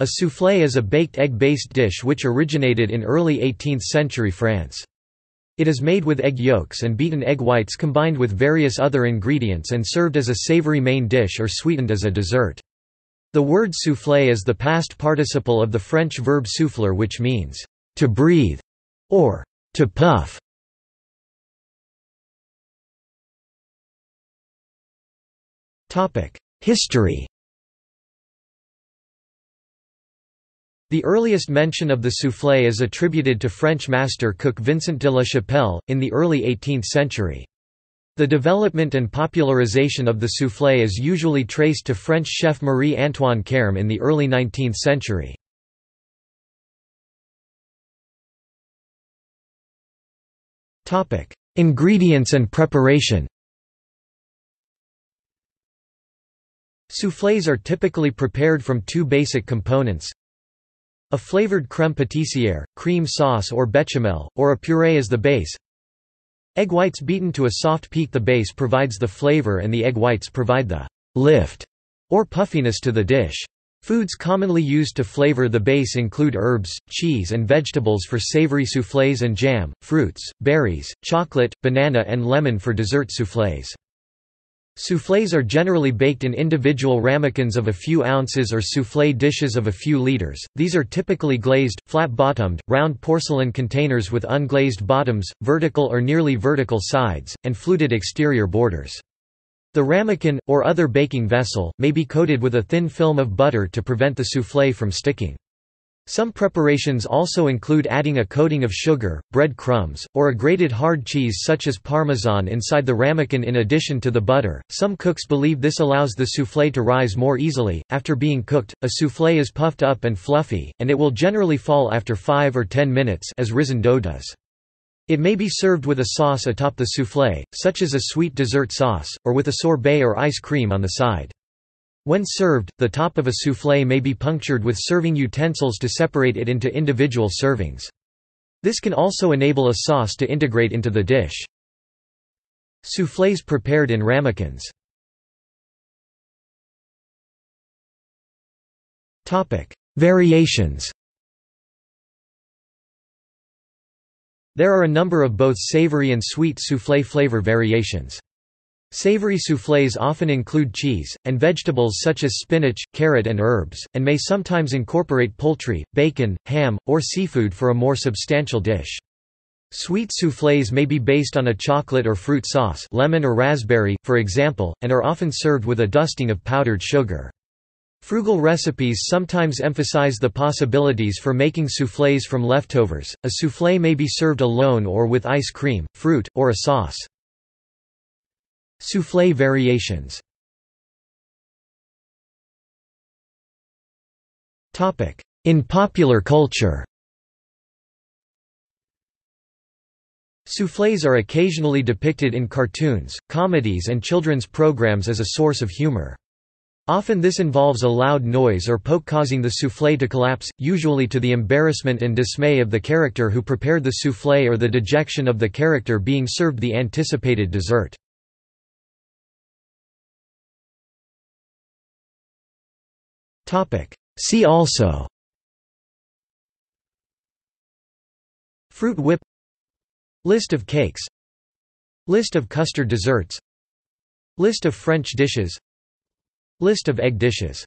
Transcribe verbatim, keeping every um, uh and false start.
A soufflé is a baked egg-based dish which originated in early eighteenth century France. It is made with egg yolks and beaten egg whites combined with various other ingredients and served as a savory main dish or sweetened as a dessert. The word soufflé is the past participle of the French verb souffler, which means to breathe or to puff. History. The earliest mention of the soufflé is attributed to French master cook Vincent de la Chapelle, in the early eighteenth century. The development and popularization of the soufflé is usually traced to French chef Marie-Antoine Carême in the early nineteenth century. Ingredients and preparation. Soufflés are typically prepared from two basic components: a flavored crème pâtissière, cream sauce or béchamel, or a purée as the base. Egg whites beaten to a soft peak. The base provides the flavor and the egg whites provide the lift or puffiness to the dish. Foods commonly used to flavor the base include herbs, cheese and vegetables for savory soufflés, and jam, fruits, berries, chocolate, banana and lemon for dessert soufflés. Soufflés are generally baked in individual ramekins of a few ounces or soufflé dishes of a few liters. These are typically glazed, flat-bottomed, round porcelain containers with unglazed bottoms, vertical or nearly vertical sides, and fluted exterior borders. The ramekin, or other baking vessel, may be coated with a thin film of butter to prevent the soufflé from sticking. Some preparations also include adding a coating of sugar, bread crumbs, or a grated hard cheese such as parmesan inside the ramekin in addition to the butter. Some cooks believe this allows the soufflé to rise more easily. After being cooked, a soufflé is puffed up and fluffy, and it will generally fall after five or ten minutes, as risen dough does. It may be served with a sauce atop the soufflé, such as a sweet dessert sauce, or with a sorbet or ice cream on the side. When served, the top of a soufflé may be punctured with serving utensils to separate it into individual servings. This can also enable a sauce to integrate into the dish. Soufflés prepared in ramekins. Variations. There are a number of both savory and sweet soufflé flavor variations. Savory soufflés often include cheese, and vegetables such as spinach, carrot and herbs, and may sometimes incorporate poultry, bacon, ham, or seafood for a more substantial dish. Sweet soufflés may be based on a chocolate or fruit sauce, lemon or raspberry, for example, and are often served with a dusting of powdered sugar. Frugal recipes sometimes emphasize the possibilities for making soufflés from leftovers. A soufflé may be served alone or with ice cream, fruit, or a sauce. Soufflé variations. In popular culture, soufflés are occasionally depicted in cartoons, comedies and children's programs as a source of humor. Often this involves a loud noise or poke causing the soufflé to collapse, usually to the embarrassment and dismay of the character who prepared the soufflé or the dejection of the character being served the anticipated dessert. See also: fruit whip, list of cakes, list of custard desserts, list of French dishes, list of egg dishes.